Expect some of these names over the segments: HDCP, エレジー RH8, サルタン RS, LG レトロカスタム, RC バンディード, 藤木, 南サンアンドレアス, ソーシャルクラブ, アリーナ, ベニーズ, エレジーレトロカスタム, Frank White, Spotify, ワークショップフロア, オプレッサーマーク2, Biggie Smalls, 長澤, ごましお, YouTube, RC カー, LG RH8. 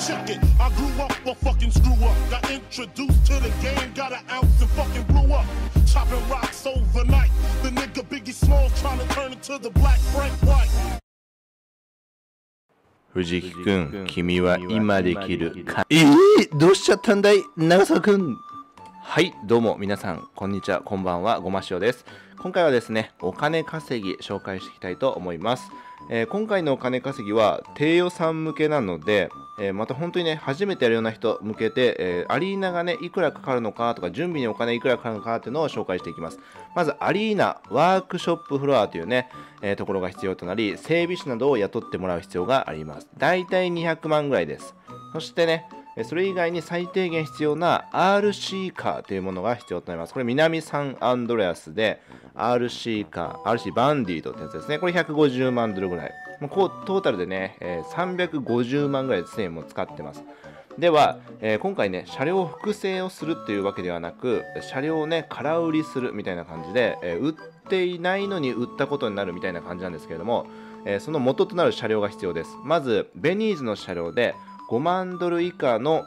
chicken. I grew up or fucking screw up. Got introduced to the game, got an ounce and fucking blew up. Chopping rocks overnight. The nigga Biggie Smalls trying to turn into the black Frank White. 藤木くん、君は今できるか。どうしちゃったんだい、長澤くん。はい、どうも皆さん、こんにちは、こんばんは、ごましおです。今回はですね、お金稼ぎ紹介していきたいと思います。今回のお金稼ぎは低予算向けなので、また本当にね、初めてやるような人向けて、アリーナがね、いくらかかるのかとか、準備にお金いくらかかるのかっていうのを紹介していきます。まず、アリーナ、ワークショップフロアというね、ところが必要となり、整備士などを雇ってもらう必要があります。だいたい200万ぐらいです。そしてね、それ以外に最低限必要な RC カーというものが必要となります。これ、南サンアンドレアスで RC カー、RC バンディードってやつですね。これ150万ドルぐらい。もうトータルでね、350万ぐらいですね、もう使ってます。では、今回ね、車両複製をするっていうわけではなく、車両をね、空売りするみたいな感じで、売っていないのに売ったことになるみたいな感じなんですけれども、その元となる車両が必要です。まず、ベニーズの車両で、5万ドル以下の、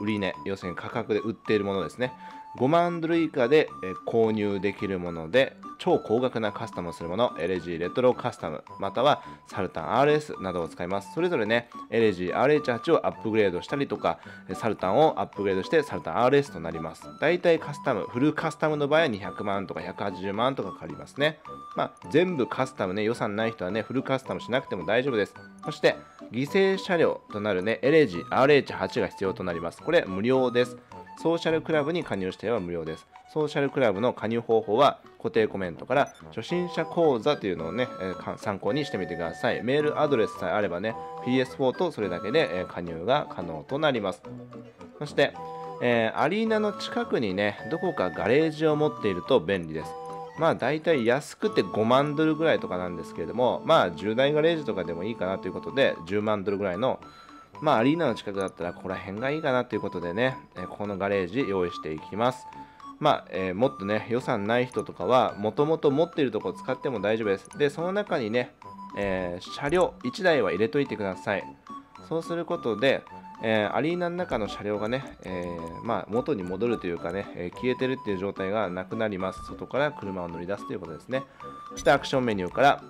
売値、要するに価格で売っているものですね。5万ドル以下で、購入できるもので、超高額なカスタムをするもの、LG レトロカスタム、またはサルタン RS などを使います。それぞれね、LG、RH8 をアップグレードしたりとか、サルタンをアップグレードして、サルタン RS となります。大体カスタム、フルカスタムの場合は200万とか180万とかかかりますね。まあ、全部カスタムね、予算ない人はね、フルカスタムしなくても大丈夫です。そして、犠牲車両となるね、LG、RH8 が必要となります。これ、無料です。ソーシャルクラブに加入しては無料です。ソーシャルクラブの加入方法は固定コメントから初心者講座というのをね、参考にしてみてください。メールアドレスさえあればね、PS4 とそれだけで加入が可能となります。そして、アリーナの近くにね、どこかガレージを持っていると便利です。まあ大体安くて5万ドルぐらいとかなんですけれども、まあ10台ガレージとかでもいいかなということで、10万ドルぐらいのまあアリーナの近くだったらここら辺がいいかなということでね、ここのガレージ用意していきます。まあもっとね、予算ない人とかはもともと持っているところを使っても大丈夫です。で、その中にね、車両1台は入れといてください。そうすることで、アリーナの中の車両がね、まあ元に戻るというかね、消えてるっていう状態がなくなります。外から車を乗り出すということですね。そしてアクションメニューから、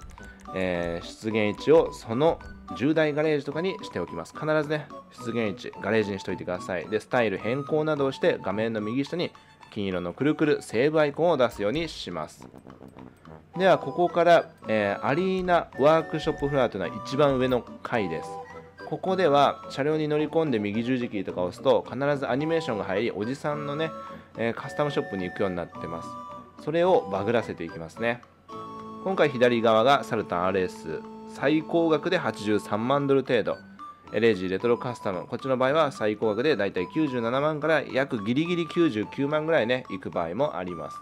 出現位置をその10台ガレージとかにしておきます。必ずね、出現位置、ガレージにしておいてください。で、スタイル変更などをして、画面の右下に金色のくるくるセーブアイコンを出すようにします。では、ここから、アリーナワークショップフロアというのは一番上の階です。ここでは車両に乗り込んで右十字キーとかを押すと必ずアニメーションが入り、おじさんのね、カスタムショップに行くようになってます。それをバグらせていきますね。今回左側がサルタン RS、 最高額で83万ドル程度、レジレトロカスタム、こっちの場合は最高額でだいたい97万から約ギリギリ99万ぐらいね、行く場合もあります。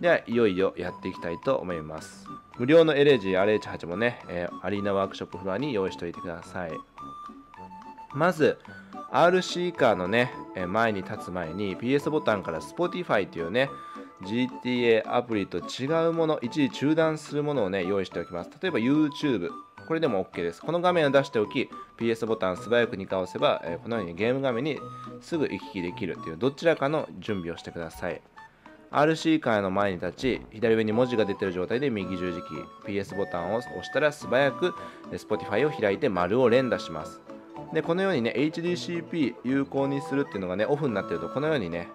では、いよいよやっていきたいと思います。無料の LG、RH8 もね、アリーナワークショップフロアに用意しておいてください。まず、RC カーのね、前に立つ前に PS ボタンから Spotify というね、GTA アプリと違うもの、一時中断するものをね、用意しておきます。例えば YouTube、これでも OK です。この画面を出しておき、PS ボタン素早く2回押せば、このようにゲーム画面にすぐ行き来できるという、どちらかの準備をしてください。RC カーの前に立ち、左上に文字が出ている状態で右十字キー、PS ボタンを押したら素早く Spotify を開いて丸を連打します。で、このようにね、HDCP 有効にするっていうのがね、オフになっていると、このようにね、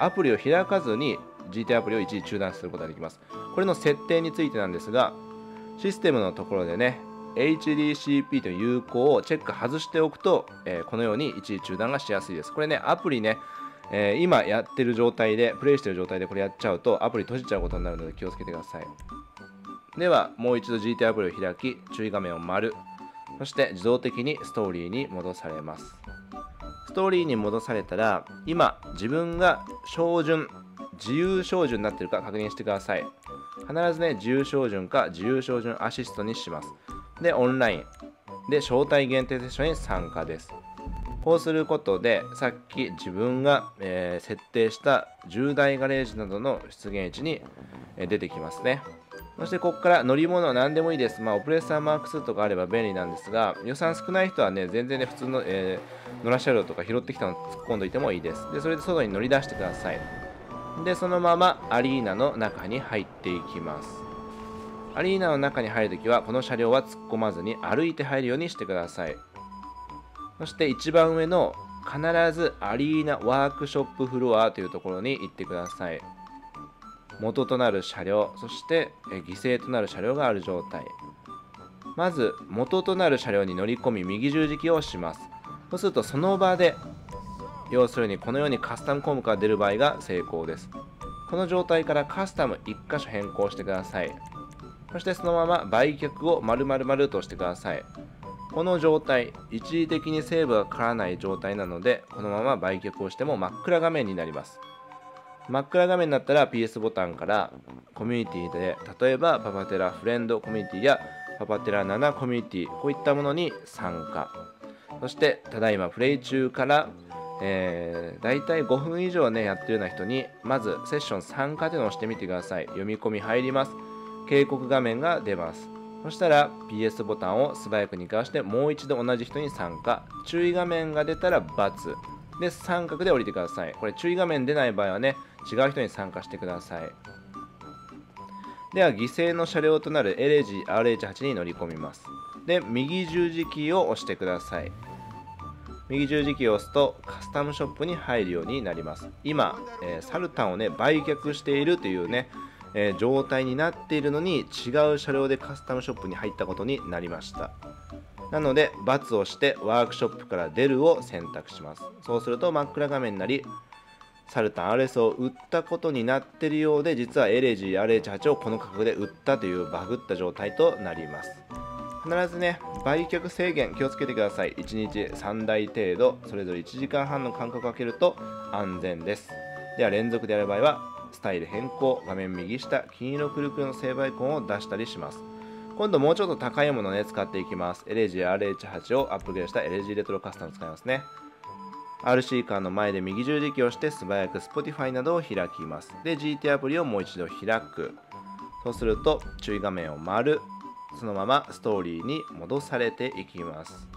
アプリを開かずに GTA アプリを一時中断することができます。これの設定についてなんですが、システムのところでね、HDCP という有効をチェック外しておくと、このように一時中断がしやすいです。これね、アプリね、今やってる状態で、プレイしてる状態でこれやっちゃうとアプリ閉じちゃうことになるので気をつけてください。では、もう一度 GTA アプリを開き、注意画面を丸。そして自動的にストーリーに戻されます。ストーリーに戻されたら、今自分が照準、自由照準になってるか確認してください。必ずね、自由照準か自由照準アシストにします。で、オンライン。で、招待限定セッションに参加です。こうすることで、さっき自分が、設定した10台ガレージなどの出現位置に出てきますね。そしてここから乗り物は何でもいいです。まあ、オプレッサーマーク2とかあれば便利なんですが、予算少ない人はね、全然ね、普通の、野良車両とか拾ってきたの突っ込んどいてもいいです。で、それで外に乗り出してください。で、そのままアリーナの中に入っていきます。アリーナの中に入るときは、この車両は突っ込まずに歩いて入るようにしてください。そして一番上の必ずアリーナワークショップフロアというところに行ってください。元となる車両、そして犠牲となる車両がある状態。まず元となる車両に乗り込み右十字キーを押します。そうするとその場で、要するにこのようにカスタム項目が出る場合が成功です。この状態からカスタム1箇所変更してください。そしてそのまま売却を○○○としてください。この状態、一時的にセーブがかからない状態なので、このまま売却をしても真っ暗画面になります。真っ暗画面になったら PS ボタンからコミュニティで、例えばパパテラフレンドコミュニティやパパテラ7コミュニティ、こういったものに参加。そして、ただいまプレイ中から、だいたい5分以上ね、やってるような人に、まずセッション参加というのを押してみてください。読み込み入ります。警告画面が出ます。そしたら PS ボタンを素早く2回押して、もう一度同じ人に参加。注意画面が出たら×。で、三角で降りてください。これ注意画面出ない場合はね、違う人に参加してください。では、犠牲の車両となるエレジー RH8 に乗り込みます。で、右十字キーを押してください。右十字キーを押すとカスタムショップに入るようになります。今、サルタンをね、売却しているというね、状態になっているのに違う車両でカスタムショップに入ったことになりました。なので、×をしてワークショップから出るを選択します。そうすると真っ暗画面になり、サルタン RS を売ったことになっているようで、実はエレジー RH8 をこの価格で売ったというバグった状態となります。必ずね、売却制限気をつけてください。1日3台程度、それぞれ1時間半の間隔を空けると安全です。では、連続でやる場合は、スタイル変更、画面右下、金色くるくるのセーブアイコンを出したりします。今度もうちょっと高いものをね、使っていきます。エレジー RH8 をアップグレードしたエレジーレトロカスタムを使いますね。RC カーの前で右十字キーをして素早く Spotify などを開きます。で、GT アプリをもう一度開く。そうすると注意画面を丸。そのままストーリーに戻されていきます。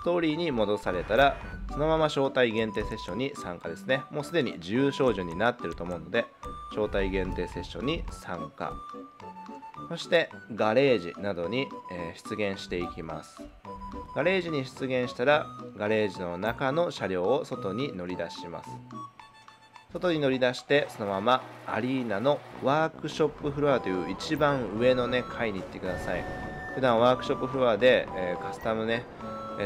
ストーリーに戻されたら、そのまま招待限定セッションに参加ですね。もうすでに自由照準になってると思うので、招待限定セッションに参加。そしてガレージなどに出現していきます。ガレージに出現したら、ガレージの中の車両を外に乗り出します。外に乗り出して、そのままアリーナのワークショップフロアという一番上のね、階に行ってください。普段ワークショップフロアでカスタムね、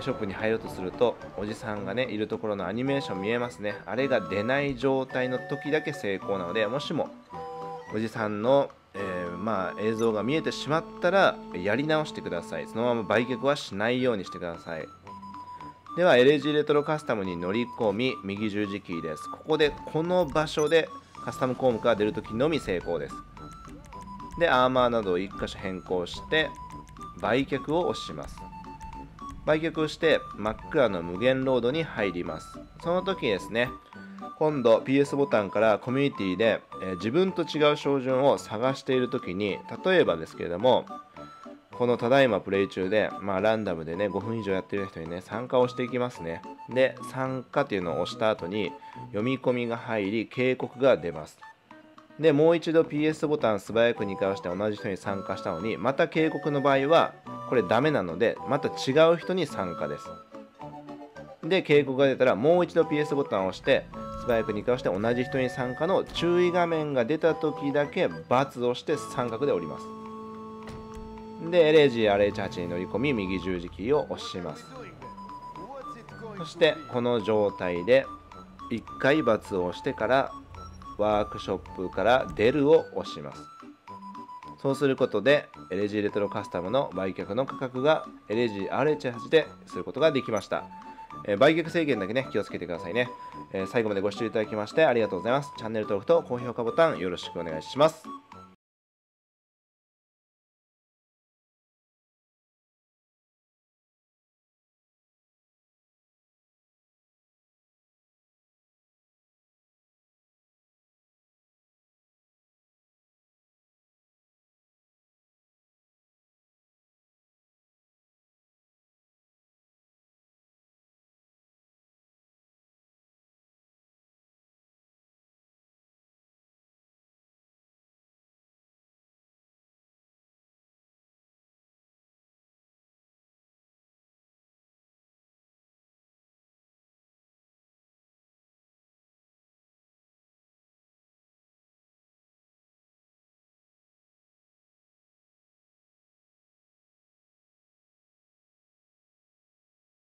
ショップに入ろうとすると、おじさんがね、いるところのアニメーション見えますね。あれが出ない状態の時だけ成功なので、もしもおじさんのまあ映像が見えてしまったらやり直してください。そのまま売却はしないようにしてください。では、LG レトロカスタムに乗り込み右十字キーです。ここでこの場所でカスタム項目が出るときのみ成功です。で、アーマーなどを1箇所変更して売却を押します。売却をして真っ暗の無限ロードに入ります。その時ですね、今度 PS ボタンからコミュニティで、自分と違う照準を探しているときに、例えばですけれども、このただいまプレイ中で、まあ、ランダムでね、5分以上やってる人にね、参加をしていきますね。で、参加というのを押した後に読み込みが入り、警告が出ます。で、もう一度 PS ボタン素早く2回押して同じ人に参加したのに、また警告の場合は、これダメなので、また違う人に参加です。で、警告が出たら、もう一度 PS ボタンを押して、素早く2回押して同じ人に参加の注意画面が出た時だけ×をして三角で降ります。で、エレジー RH8 に乗り込み右十字キーを押します。そしてこの状態で1回×を押してからワークショップから出るを押します。そうすることでエレジーレトロカスタムの売却の価格がエレジー RH8 ですることができました。売却制限だけね、気をつけてくださいね。最後までご視聴いただきましてありがとうございます。チャンネル登録と高評価ボタンよろしくお願いします。